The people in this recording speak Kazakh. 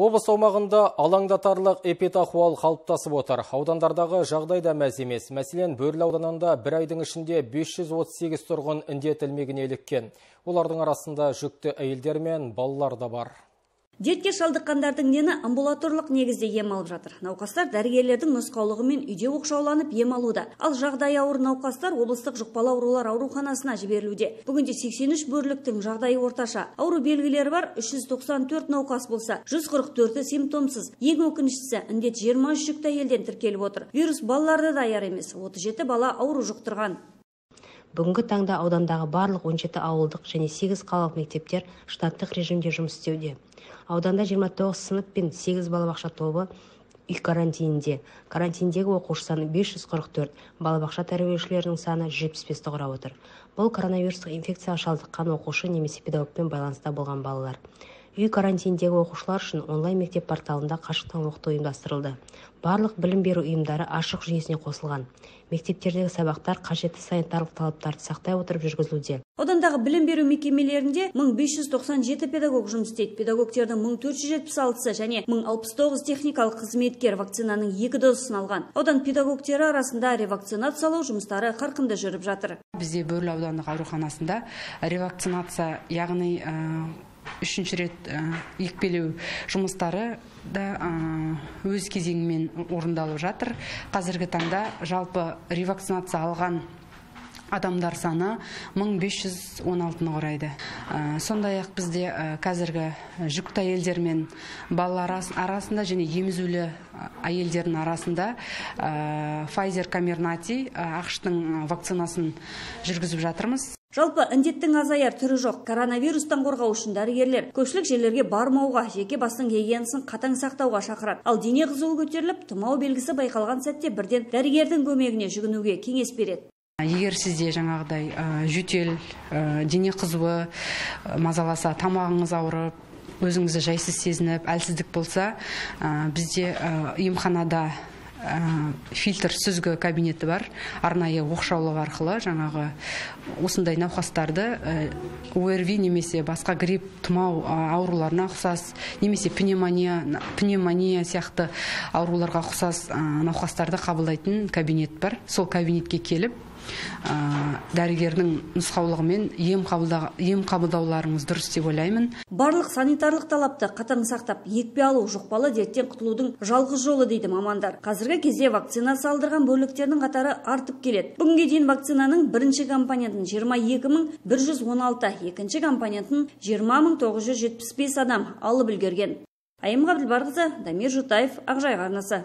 Облыс аумағында алаңдатарлық эпидахуал қалыптасып отыр. Аудандардағы жағдай да мәз емес. Мәселен, Бөрлі ауданында бір айдың ішінде 538 тұрғын індетілмегіне іліккен. Олардың арасында жүкті әйелдер мен балалар да бар. Дертке шалдыққандардың дені амбулаторлық негізде ем алып жатыр. Науқастар дәрігерлердің нұсқаулығымен үйде оқшауланып ем алуда. Ал жағдай ауыр науқастар облыстық жұқпалы аурулар ауруханасына жіберілуде. Бүгінде 83 бөрліктің жағдайы орташа. Ауру белгілері бар 394 науқас болса, 144-і симптомсыз. Ең өкініштісі, індет 23 жүкті әйелден тіркеліп отыр. Вирус балаларда да аяр емес. 37 бала ауру жұқтырған. Бүгінгі таңда аудандағы барлық 17 ауылдық және 8 қалалық мектептер штаттық режимде жұмыс істеуде. Ауданда 29 сынып пен 8 балабақша тобы үй карантинінде. Карантиндегі оқушы саны 544, балабақша тәрбиеленушілерінің саны 75-ті құрап отыр. Бұл коронавирустық инфекцияға шалдыққан оқушы немесе педагогпен байланыста болған балалар. Үй карантиндегі оқушылар үшін онлайн мектеп порталында қашықтан оқыту ұйымдастырылды. Барлық білім беру ұйымдары ашық жүйесіне қосылған. Мектептердегі сабақтар қажетті санитарлық талаптарды сақтай отырып жүргізілуде. Аудандағы білім беру мекемелерінде 1597 педагог жұмыс істейді. Педагогтердің 1476-сы және 1069 техникалық қызметкер вакцинаның 2 досын алған. Аудан педагогтері арасында ревакцинациялау жұмыстары қарқынды жүріп жатыр. Бізде Бөрлі аудандық ауруханасында ревакцинация, яғни 3-ші рет екпелеу жұмыстары да өз кезеңімен орындалып жатыр. Қазіргі таңда жалпы ревакцинация алған адамдар саны 1516-ны құрайды. Сондай-ақ бізде қазіргі жүкті әйелдер мен балалар арасында және емізулі әйелдердің арасында Pfizer Comirnaty ақштың вакцинасын жүргізіп жатырмыз. Жалпы індеттің азаяр түрі жоқ. Коронавирустан қорғау үшін дәрігерлер көпшілік жерлерге бармауға, жеке бастың гигиенасын қатаң сақтауға шақырады. Ал дене қызуы көтеріліп, тұмау белгісі байқалған сәтте бірден дәрігердің көмегіне жүгінуге кеңес береді. Егер сізде жаңағыдай жөтел, дене қызуы мазаласа, тамағыңыз ауырып, өзіңізді жайсыз сезініп, әлсіздік болса, бізде емханада фильтр сүзгі кабинеті бар, арнайы оқшаулы арқылы жаңағы осындай науқастарды ОРВИ немесе басқа грипп, тұмау ауруларына ұқсас, немесе пневмония сияқты ауруларға ұқсас науқастарды қабылдайтын кабинет бар. Сол кабинетке келіп, дәрігердің нұсқаулығымен ем қабылдауларыңыз дұрыс деп ойлаймын. Барлық санитарлық талапты қатаң сақтап, екпе алу жұқпалы дерттен құтылудың жалғыз жолы дейді мамандар. Қазіргі кезде вакцина салдырған бөліктердің қатары артып келеді. Бүгінге дейін вакцинаның бірінші компонентін 22116, екінші компонентін 20975 адам алып үлгерген. Айым Ғабдылбарқызы, Дамир Жұтаев, Ақжайық арнасы.